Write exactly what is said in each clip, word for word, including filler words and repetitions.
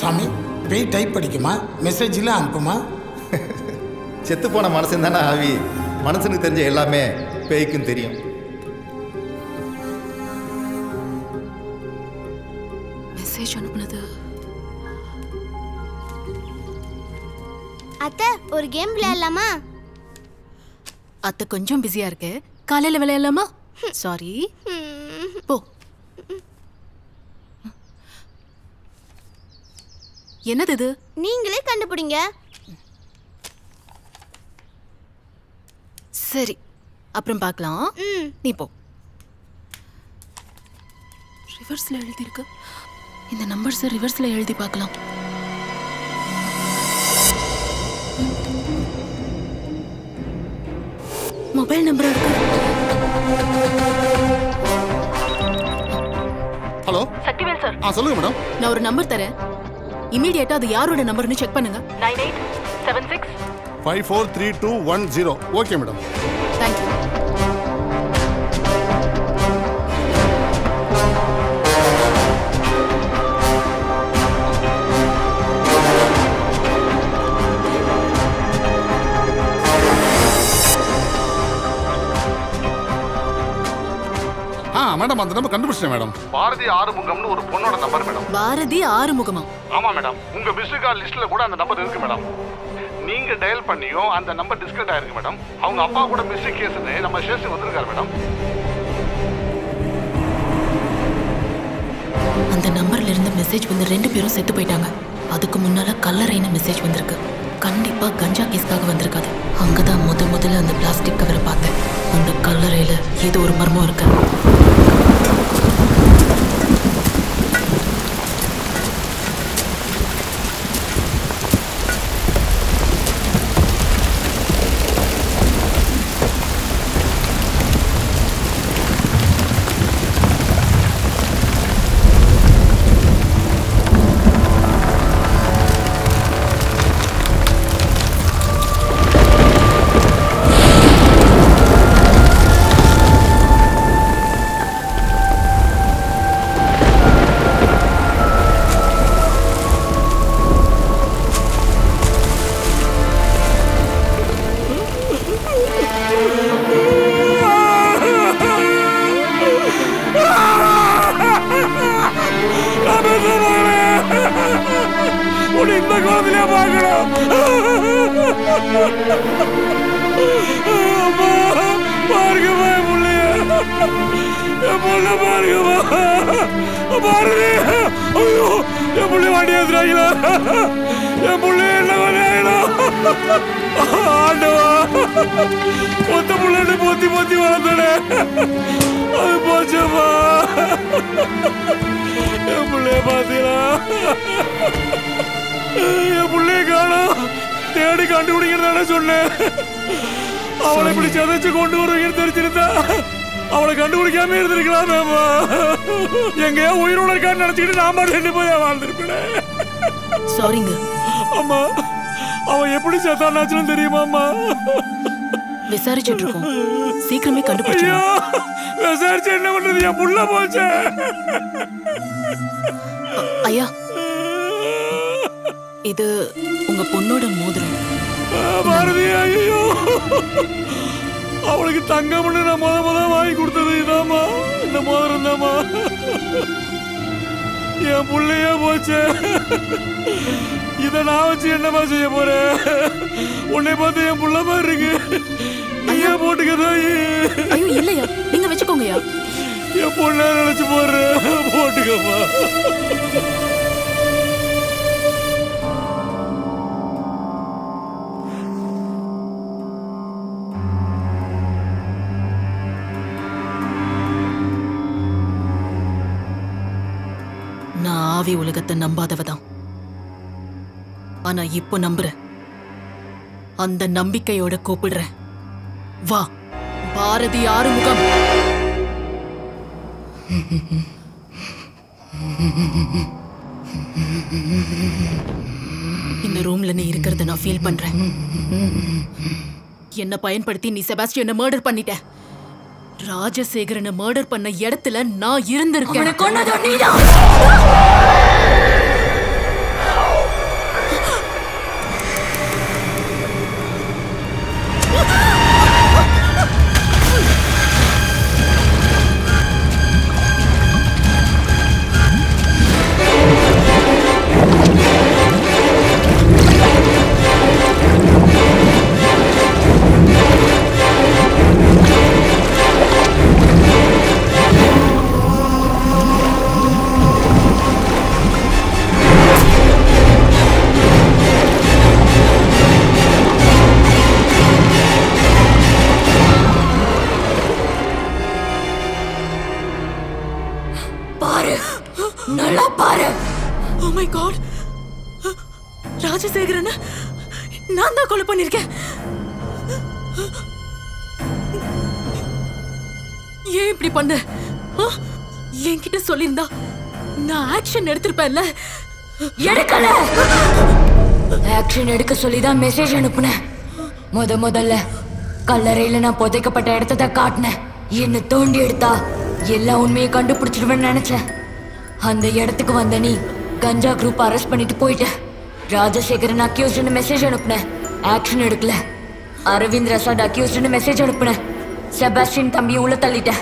சாமி பேய் டைப் படிக்குமா மெசேஜில் அனுப்புமா? செத்துப்போன மனசுன்னு தானே ஆவி, மனசுக்கு தெரிஞ்ச எல்லாமே பேய்க்கும் தெரியும். மெசேஜ் அனுப்புனது அத்தை, ஒரு கேம் விளையாடலாமா? அத்தை கொஞ்சம் பிஸியா இருக்கு, காலையில் விளையாடலாமா? சாரி போ. என்னது இது? நீங்களே கண்டுபிடிங்க. சரி அப்புறம் பார்க்கலாம், நீ போ. ரிவர்ஸ்ல எழுதி இருக்கு, இந்த நம்பர்ஸ் ரிவர்ஸ்ல எழுதி பார்க்கலாம். மொபைல் நம்பர் இருக்கு. Hello Sakthivel sir. ஆ சொல்லுங்க மேடம். நான் ஒரு நம்பர் தரேன், இமிடியேட்டா அது யாரோட நம்பர்னு செக் பண்ணுங்க. Nine eight seven six five four three two one zero. Okay madam. Thank you. ஆ மேடம், அந்த நம்பர் கண்டுபிடிச்சேன் மேடம். பாரதி ஆறுமுகம்னு ஒரு பொண்ணோட நம்பர் மேடம். பாரதி ஆறுமுகமா? ஆமா மேடம், உங்க விசிட் கார்டு லிஸ்ட்ல கூட அந்த நம்பர் இருக்கு மேடம். நீங்க டயல் பண்ணியோ அந்த நம்பர் டிஸ்கனெக்ட் ஆயிருக்கு மேடம். அவங்க அப்பா கூட மிஸ் கேஸ்னு நம்ம ஸ்டேஷன் வந்திருக்காரு மேடம். அந்த நம்பர்ல இருந்து மெசேஜ் வந்து ரெண்டு பேரும் செத்து போயிட்டாங்க. அதுக்கு முன்னால கல்லறையின மெசேஜ் வந்திருக்கு. கண்டிப்பா கஞ்சா கேஸ்காக வந்திருக்காது. அங்கதான் முத முதல்ல அந்த பிளாஸ்டிக் கவரை பார்த்தேன். அந்த கல்லறையில ஏதோ ஒரு மர்மம் இருக்கு. சீக்கிரமே கண்டுபிடிச்சு. இது உங்க பொண்ணோட மோதிரம். அவளுக்கு தங்கம் வாங்கி கொடுத்தது இதாமா, இந்த மோதிரம் தாமா. என் புள்ளைய போச்சு, இதை நான் வச்சு என்னமா செய்ய போறேன்? உன்னை பார்த்து என் புள்ள மாதிரி இருக்கு, நீயா போட்டுக்கதாயி? ஐயோ இல்லையா, நீங்க வச்சுக்கோங்கயா. என் பொண்ணா நினைச்சு போடுறேன், போட்டுக்கம்மா. நான் ஆவி உலகத்தை நம்பாதவதான், ஆனா இப்போ நம்புறேன். அந்த நம்பிக்கையோட கூப்பிடுறேன், வா பாரதி ஆறுமுகம். இந்த ரூம்ல நீ இருக்கிறத நான் ஃபீல் பண்றேன். என்னை பயன்படுத்தி நீ செபாஸ்டியனை மர்டர் பண்ணிட்ட. ராஜசேகரனை மர்டர் பண்ண இடத்துல நான் இருந்திருக்கேன். பாரு. Oh my God. ராஜசேகரனை நான் தான் கொலை பண்ணிருக்கேன். ஏன் இப்படி பண்ண? என்கிட்ட சொல்லிருந்தா நான் ஆக்ஷன் எடுத்திருப்பேன்ல. எடுக்கல. ஆக்ஷன் எடுக்க சொல்லி தான் மெசேஜ் அனுப்புனேன். முத முதல்ல கல்லறையில நான் புதைக்கப்பட்ட இடத்தை காட்டினேன். என்ன தோண்டி எடுத்தா எல்லா உண்மையை கண்டுபிடிச்சிடுவேன்னு நினைச்சேன். அந்த இடத்துக்கு வந்த நீ கஞ்சா குரூப் அரெஸ்ட் பண்ணிட்டு போயிட்ட. ராஜசேகரன் அக்யூஸ்டுன்னு மெசேஜ் அனுப்புனேன், ஆக்ஷன் எடுக்கல. அரவிந்த் ரசாட் அக்யூஸ்டுன்னு மெசேஜ் அனுப்புனேன், செபாஸ்டின் தம்பி உள்ள தள்ளிட்டேன்.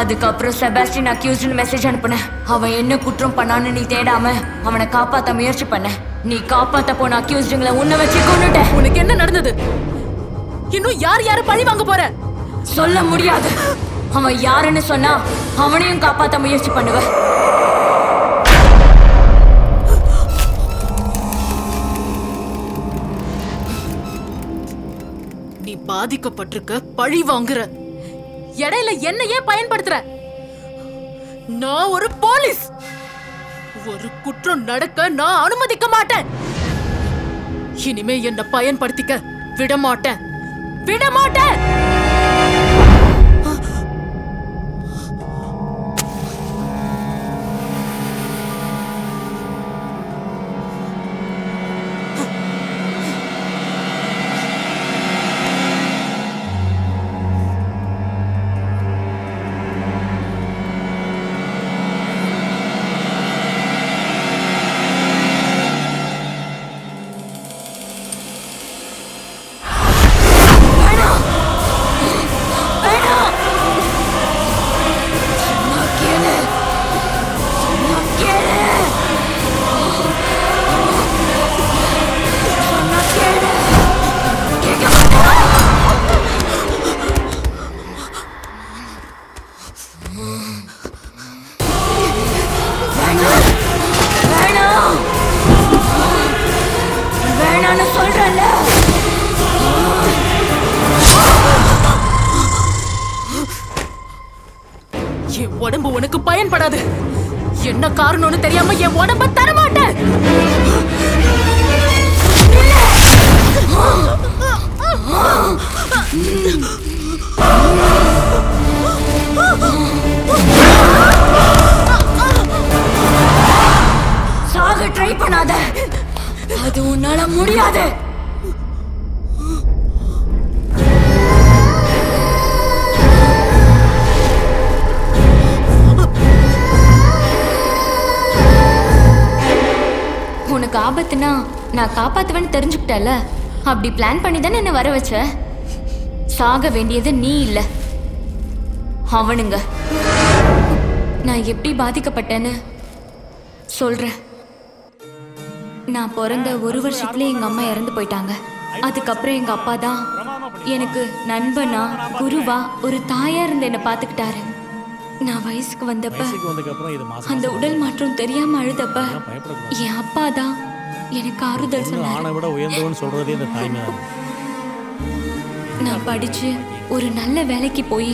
அதுக்கப்புறம் செபாஸ்டின் அக்யூஸ்டுன்னு மெசேஜ் அனுப்புனேன். அவன் என்ன குற்றம் பண்ணான்னு நீ தேடாம அவனை காப்பாற்ற முயற்சி பண்ண. நீ காப்பாற்ற போன அக்யூஸ்டுங்களை உன்னை வச்சு கொண்டுட்ட. உனக்கு என்ன நடந்தது? இன்னும் யார் யாரை பழி வாங்க போற? சொல்ல முடியாது. அவன் யாருன்னு சொன்னா அவனையும் காப்பாற்ற முயற்சி பண்ணுவ. நீ பாதிக்கப்பட்டிருக்க, பழி வாங்குற இடையில என்னையே பயன்படுத்துற. நான் ஒரு போலீஸ். ஒரு குற்றம் நடக்க நான் அனுமதிக்க மாட்டேன். இனிமே என்னை பயன்படுத்திக்க விட மாட்டேன். விட மாட்டேன். அப்படி பிளான் பண்ணி தானே என்ன வர வச்ச. சாக வேண்டியது நீ இல்ல, அவனுங்க. நான் எப்படி பாதிக்கப்பட்டேன்னு சொல்றேன். நான் பிறந்த ஒரு வருஷத்துல எங்க அம்மா இறந்து போயிட்டாங்க. அதுக்கப்புறம் எங்க அப்பா தான் எனக்கு நண்பனா குருவா ஒரு தாயா இருந்து என்ன பாத்துக்கிட்டாரு. நான் வயசுக்கு வந்தப்ப அந்த உடல் மாற்றம் தெரியாம அழுதப்ப என் அப்பா தான் எனக்கு ஆறுதல் சொன்னார். நான் படிச்சு ஒரு நல்ல வேலைக்கு போய்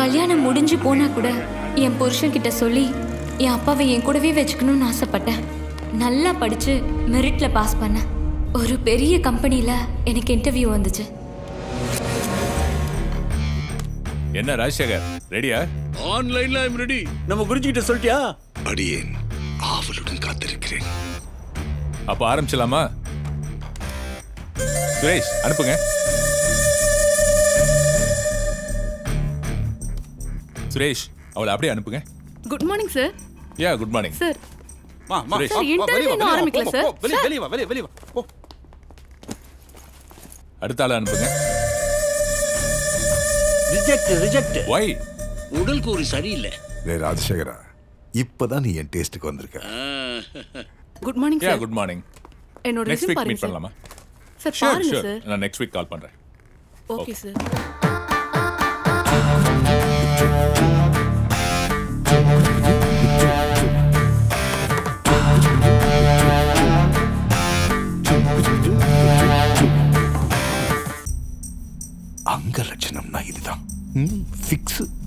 கல்யாணம் முடிஞ்சு போனா கூட என் புருஷன் கிட்ட சொல்லி என் அப்பாவை என் கூடவே வச்சுக்கணும்னு ஆசைப்பட்டேன். நல்லா படிச்சு மெரிட்ல பாஸ் பண்ண ஒரு பெரிய கம்பெனியில எனக்கு இன்டர்வியூ வந்துச்சு. என்ன ராஜசேகர், ரெடியா? ஆன்லைன்ல ஐம் ரெடி. நம்ம குருஜி கிட்ட சொல்லிட்டியா? அடியேன் ஆவலுடன் காத்திருக்கிறேன். அப்ப ஆரம்பிச்சலாமா? சுரேஷ் அனுப்புங்க. சுரேஷ் அவளை அப்படியே அனுப்புங்க. Good morning sir. Yeah good morning sir. வா வா சார், இன்டர்வியூ நான் ஆரம்பிக்கல சார். வெளிய வெளிய வா, வெளிய வெளிய வா. போ. அடுத்த ஆளை அனுப்புங்க. Reject reject. வை? உடல் கூறு சரியில்லை. டேய் ராஜசேகரா, இப்போதான் நீ என் டேஸ்டுக்கு வந்திருக்க. Good morning sir. Good morning. என்னோட ரெஸ்யூம் பாருங்க. மீட் பண்ணலாமா சார்? பாருங்க சார், நான் நெக்ஸ்ட் வீக் கால் பண்றேன். Okay sir. அங்க லட்சணம்னா இதுதான் ஃபிக்ஸ்.